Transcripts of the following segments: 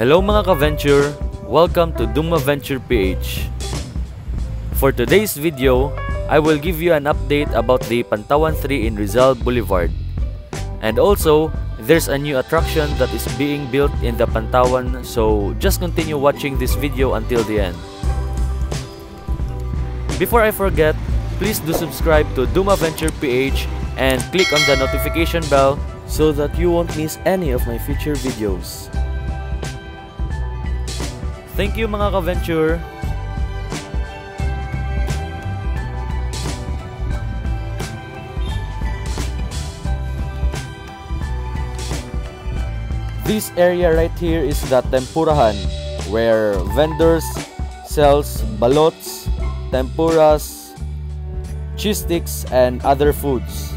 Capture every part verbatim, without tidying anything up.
Hello mga ka-venture! Welcome to DumaVenture P H. For today's video, I will give you an update about the Pantawan three in Rizal Boulevard. And also, there's a new attraction that is being built in the Pantawan, so just continue watching this video until the end. Before I forget, please do subscribe to DumaVenture P H and click on the notification bell so that you won't miss any of my future videos. Thank you mga ka-venture! This area right here is the Tempurahan, where vendors sells balots, tempuras, cheese sticks, and other foods.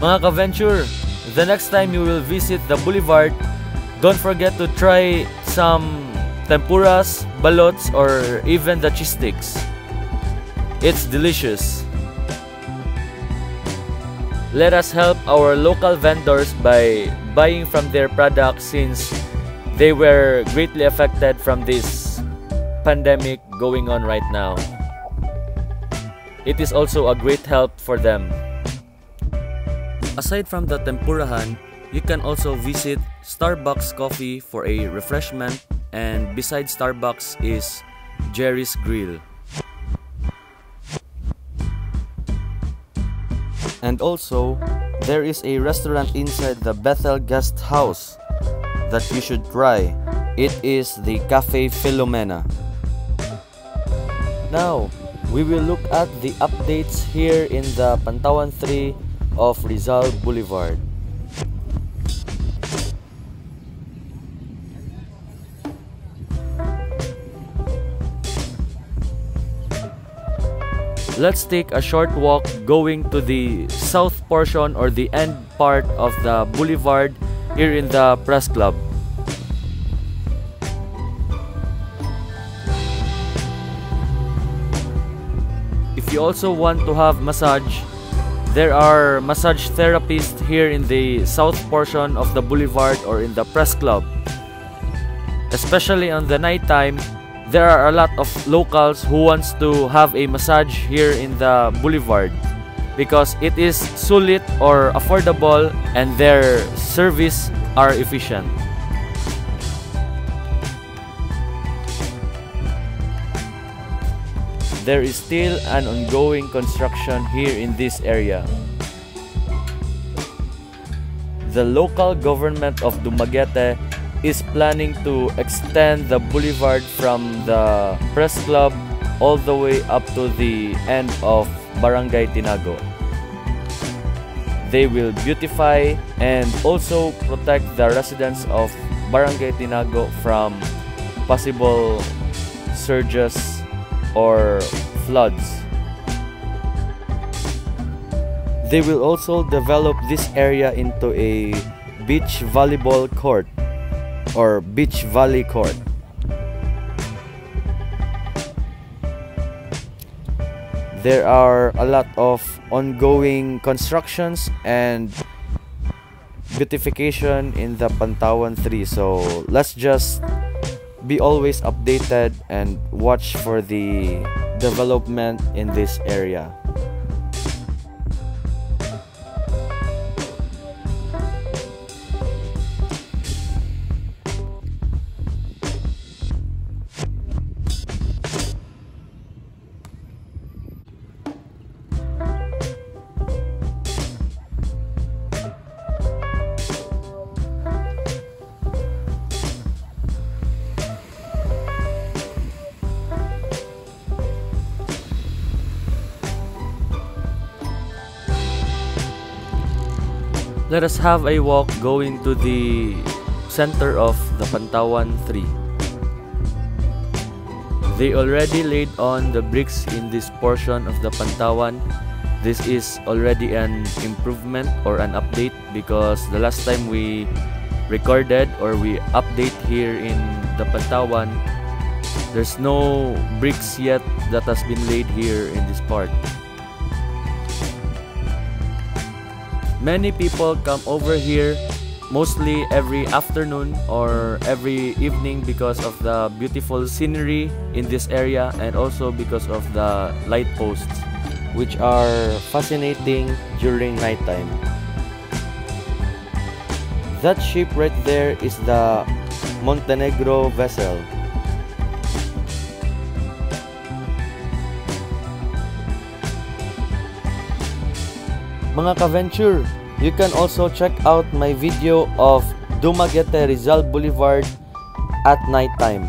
Mga ka-venture, the next time you will visit the boulevard, don't forget to try some tempuras, balots, or even the cheese sticks. It's delicious. Let us help our local vendors by buying from their products since they were greatly affected from this pandemic going on right now. It is also a great help for them. Aside from the tempurahan, you can also visit Starbucks coffee for a refreshment, and beside Starbucks is Jerry's Grill. And also, there is a restaurant inside the Bethel guest house that you should try. It is the Cafe Filomena. Now, we will look at the updates here in the Pantawan three of Rizal Boulevard. Let's take a short walk going to the south portion or the end part of the boulevard here in the press club. If you also want to have massage, there are massage therapists here in the south portion of the boulevard or in the press club. Especially on the nighttime, there are a lot of locals who wants to have a massage here in the boulevard because it is sulit or affordable and their service are efficient. There is still an ongoing construction here in this area. The local government of Dumaguete is planning to extend the boulevard from the press club all the way up to the end of Barangay Tinago. They will beautify and also protect the residents of Barangay Tinago from possible surges or floods. They will also develop this area into a beach volleyball court or beach volley court. There are a lot of ongoing constructions and beautification in the Pantawan three, so let's just be always updated and watch for the development in this area. Let us have a walk going to the center of the Pantawan three. They already laid on the bricks in this portion of the Pantawan. This is already an improvement or an update because the last time we recorded or we update here in the Pantawan, there's no bricks yet that has been laid here in this part. Many people come over here mostly every afternoon or every evening because of the beautiful scenery in this area and also because of the light posts, which are fascinating during nighttime. That ship right there is the Montenegro vessel. Mga ka-venture, you can also check out my video of Dumaguete Rizal Boulevard at nighttime.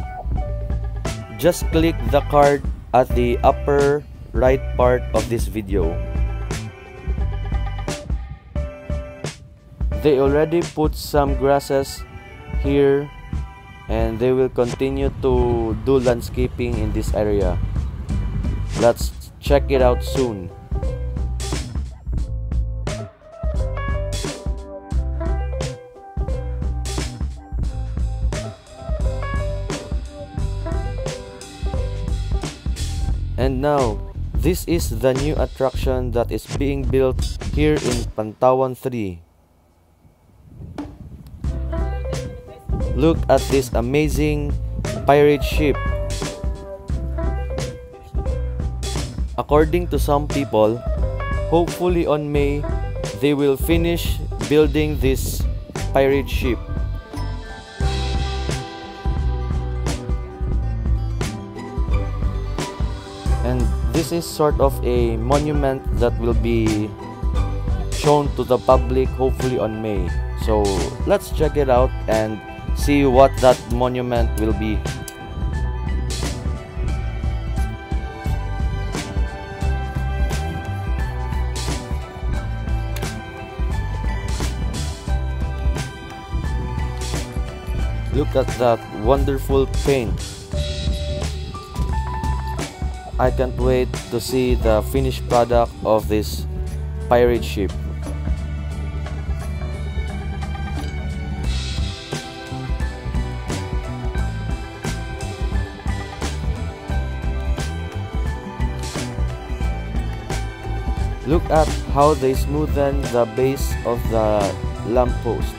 Just click the card at the upper right part of this video. They already put some grasses here and they will continue to do landscaping in this area. Let's check it out soon. And now, this is the new attraction that is being built here in Pantawan three. Look at this amazing pirate ship. According to some people, hopefully on May, they will finish building this pirate ship. And this is sort of a monument that will be shown to the public hopefully on May. So let's check it out and see what that monument will be. Look at that wonderful paint. I can't wait to see the finished product of this pirate ship. Look at how they smoothen the base of the lamppost.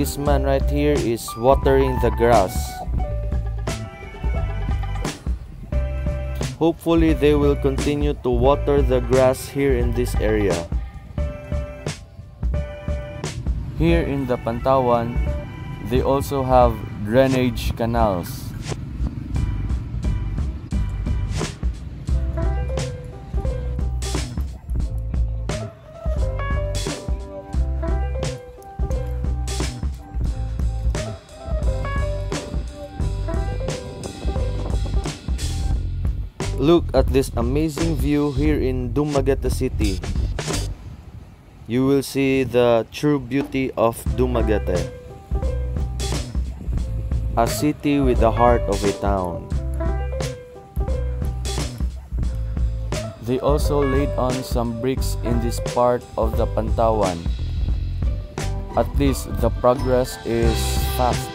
This man right here is watering the grass. Hopefully they will continue to water the grass here in this area. Here in the Pantawan, they also have drainage canals. Look at this amazing view here in Dumaguete City. You will see the true beauty of Dumaguete, a city with the heart of a town. They also laid on some bricks in this part of the Pantawan. At least the progress is fast.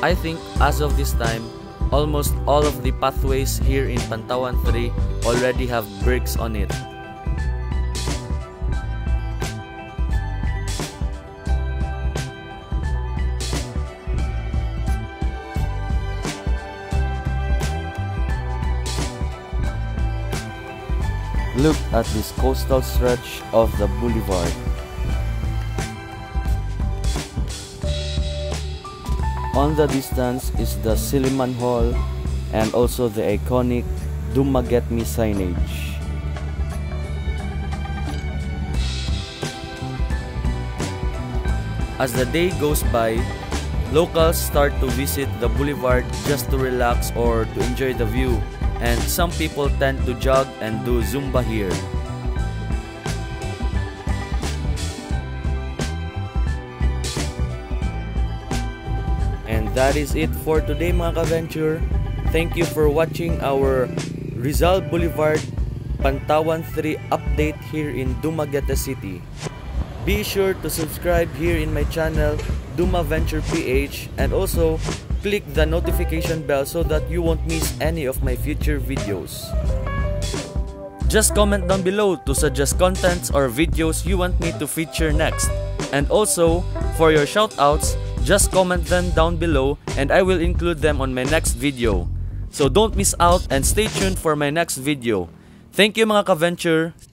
I think as of this time, almost all of the pathways here in Pantawan three already have bricks on it. Look at this coastal stretch of the boulevard. On the distance is the Silliman Hall and also the iconic Dumaguete signage. As the day goes by, locals start to visit the boulevard just to relax or to enjoy the view, and some people tend to jog and do Zumba here. That is it for today, mga ka-venture. Thank you for watching our Rizal Boulevard Pantawan three update here in Dumaguete City. Be sure to subscribe here in my channel DumaVenture P H, and also click the notification bell so that you won't miss any of my future videos. Just comment down below to suggest contents or videos you want me to feature next. And also, for your shoutouts, just comment them down below and I will include them on my next video. So don't miss out and stay tuned for my next video. Thank you mga ka-venture!